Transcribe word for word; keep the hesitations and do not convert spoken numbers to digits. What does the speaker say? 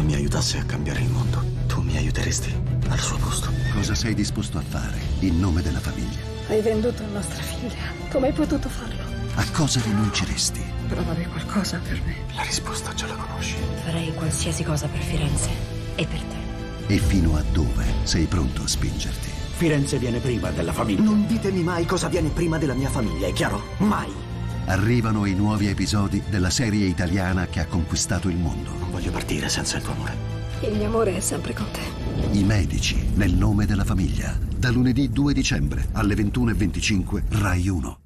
e mi aiutasse a cambiare il mondo, tu mi aiuteresti al suo posto. Cosa sei disposto a fare in nome della famiglia? Hai venduto nostra figlia. Come hai potuto farlo? A cosa rinunceresti? Provare qualcosa per me. La risposta già la conosci. Farei qualsiasi cosa per Firenze e per te. E fino a dove sei pronto a spingerti? Firenze viene prima della famiglia. Non ditemi mai cosa viene prima della mia famiglia, è chiaro? Mai! Arrivano i nuovi episodi della serie italiana che ha conquistato il mondo. Non voglio partire senza il tuo amore. Il mio amore è sempre con te. I Medici, nel nome della famiglia. Da lunedì due dicembre alle ventuno e venticinque, Rai uno.